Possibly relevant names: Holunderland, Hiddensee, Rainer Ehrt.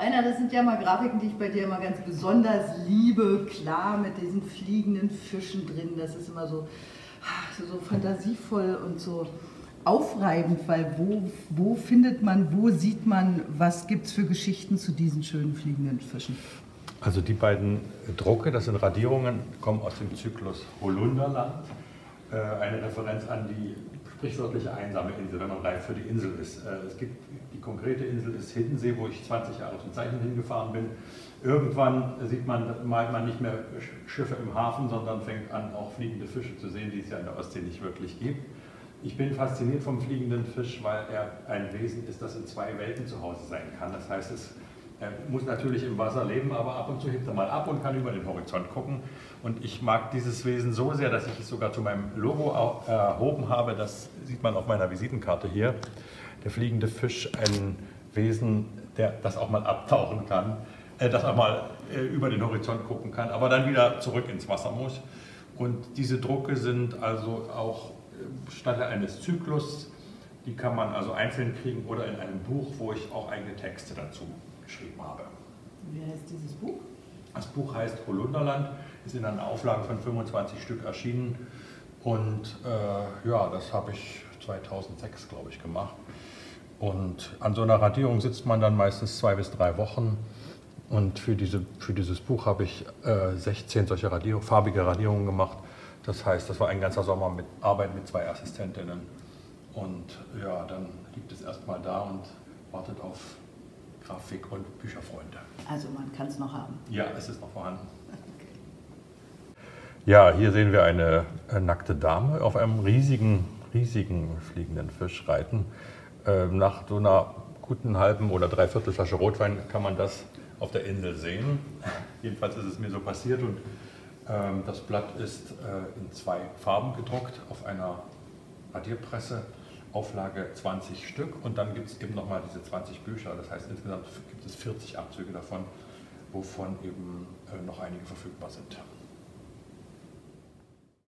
Rainer, das sind ja mal Grafiken, die ich bei dir immer ganz besonders liebe. Klar, mit diesen fliegenden Fischen drin. Das ist immer so fantasievoll und so aufreibend, weil wo findet man, wo sieht man, was gibt es für Geschichten zu diesen schönen fliegenden Fischen? Also die beiden Drucke, das sind Radierungen, kommen aus dem Zyklus Holunderland. Eine Referenz an die sprichwörtliche einsame Insel, wenn man reif für die Insel ist. Es gibt die konkrete Insel ist Hiddensee, wo ich 20 Jahre zum Zeichnen hingefahren bin. Irgendwann sieht man, malt man nicht mehr Schiffe im Hafen, sondern fängt an, auch fliegende Fische zu sehen, die es ja in der Ostsee nicht wirklich gibt. Ich bin fasziniert vom fliegenden Fisch, weil er ein Wesen ist, das in zwei Welten zu Hause sein kann. Das heißt, er muss natürlich im Wasser leben, aber ab und zu hebt er mal ab und kann über den Horizont gucken. Und ich mag dieses Wesen so sehr, dass ich es sogar zu meinem Logo erhoben habe. Das sieht man auf meiner Visitenkarte hier. Der fliegende Fisch, ein Wesen, das auch mal abtauchen kann, das auch mal über den Horizont gucken kann, aber dann wieder zurück ins Wasser muss. Und diese Drucke sind also auch statt eines Zyklus, die kann man also einzeln kriegen oder in einem Buch, wo ich auch eigene Texte dazu geschrieben habe. Wie heißt dieses Buch? Das Buch heißt Holunderland, ist in einer Auflage von 25 Stück erschienen und ja, das habe ich 2006, glaube ich, gemacht. Und an so einer Radierung sitzt man dann meistens 2 bis 3 Wochen und für dieses Buch habe ich 16 solche farbige Radierungen gemacht. Das heißt, das war ein ganzer Sommer mit Arbeit mit 2 Assistentinnen. Und ja, dann liegt es erstmal da und wartet auf Grafik- und Bücherfreunde. Also man kann es noch haben? Ja, es ist noch vorhanden. Okay. Ja, hier sehen wir eine nackte Dame auf einem riesigen fliegenden Fisch reiten. Nach so einer guten halben oder 3/4 Flasche Rotwein kann man das auf der Insel sehen. Jedenfalls ist es mir so passiert. Und das Blatt ist in 2 Farben gedruckt auf einer Radierpresse, Auflage 20 Stück und dann gibt es eben nochmal diese 20 Bücher, das heißt insgesamt gibt es 40 Abzüge davon, wovon eben noch einige verfügbar sind.